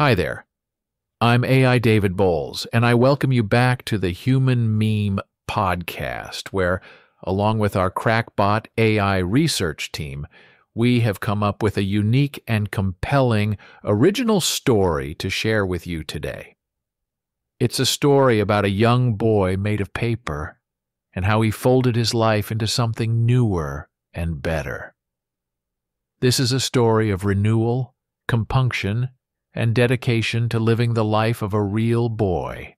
Hi there. I'm AI David Bowles, and I welcome you back to the Human Meme Podcast, where, along with our crackbot AI research team, we have come up with a unique and compelling original story to share with you today. It's a story about a young boy made of paper and how he folded his life into something newer and better. This is a story of renewal, compunction, and dedication to living the life of a real boy.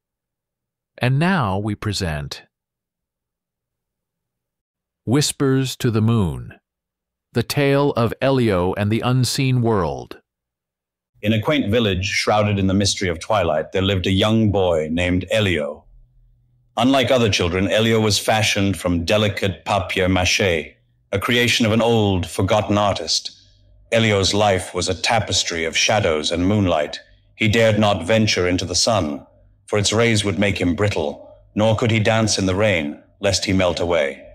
And now we present Whispers to the Moon, the tale of Elio and the unseen world. In a quaint village shrouded in the mystery of twilight, there lived a young boy named Elio. Unlike other children, Elio was fashioned from delicate papier-mâché, a creation of an old, forgotten artist. Elio's life was a tapestry of shadows and moonlight. He dared not venture into the sun, for its rays would make him brittle, nor could he dance in the rain, lest he melt away.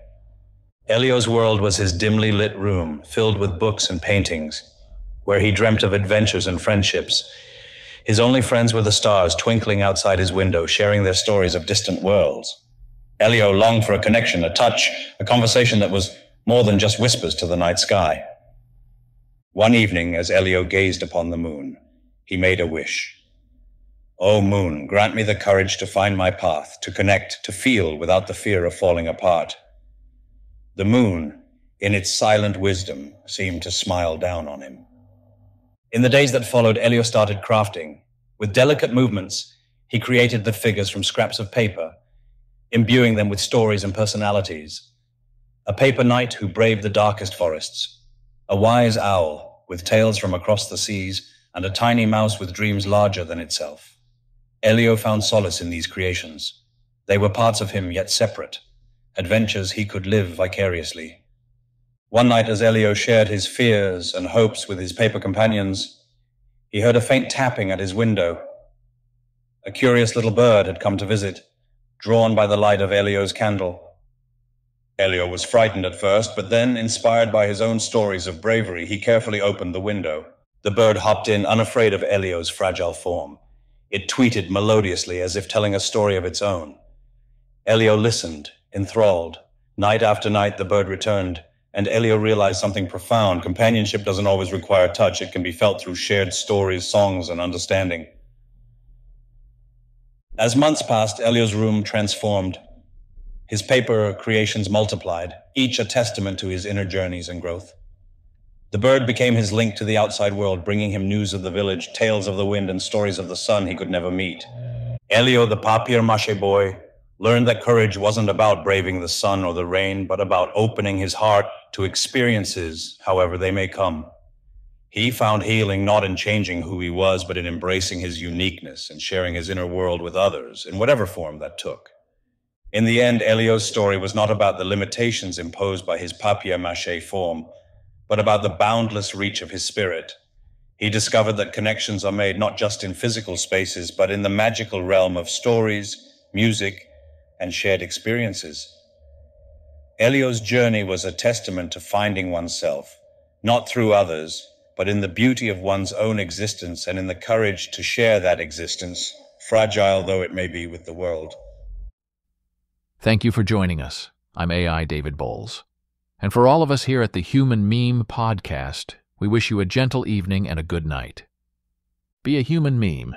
Elio's world was his dimly lit room, filled with books and paintings, where he dreamt of adventures and friendships. His only friends were the stars twinkling outside his window, sharing their stories of distant worlds. Elio longed for a connection, a touch, a conversation that was more than just whispers to the night sky. One evening, as Elio gazed upon the moon, he made a wish. "O moon, grant me the courage to find my path, to connect, to feel without the fear of falling apart." The moon, in its silent wisdom, seemed to smile down on him. In the days that followed, Elio started crafting. With delicate movements, he created the figures from scraps of paper, imbuing them with stories and personalities. A paper knight who braved the darkest forests, a wise owl with tales from across the seas, and a tiny mouse with dreams larger than itself. Elio found solace in these creations. They were parts of him, yet separate, adventures he could live vicariously. One night, as Elio shared his fears and hopes with his paper companions, he heard a faint tapping at his window. A curious little bird had come to visit, drawn by the light of Elio's candle. Elio was frightened at first, but then, inspired by his own stories of bravery, he carefully opened the window. The bird hopped in, unafraid of Elio's fragile form. It tweeted melodiously, as if telling a story of its own. Elio listened, enthralled. Night after night, the bird returned, and Elio realized something profound. Companionship doesn't always require touch. It can be felt through shared stories, songs, and understanding. As months passed, Elio's room transformed. His paper creations multiplied, each a testament to his inner journeys and growth. The bird became his link to the outside world, bringing him news of the village, tales of the wind, and stories of the sun he could never meet. Elio, the papier-mâché boy, learned that courage wasn't about braving the sun or the rain, but about opening his heart to experiences, however they may come. He found healing not in changing who he was, but in embracing his uniqueness and sharing his inner world with others, in whatever form that took. In the end, Elio's story was not about the limitations imposed by his papier-mâché form, but about the boundless reach of his spirit. He discovered that connections are made not just in physical spaces, but in the magical realm of stories, music, and shared experiences. Elio's journey was a testament to finding oneself, not through others, but in the beauty of one's own existence and in the courage to share that existence, fragile though it may be, with the world. Thank you for joining us. I'm AI David Bowles. And for all of us here at the Human Meme Podcast, we wish you a gentle evening and a good night. Be a human meme.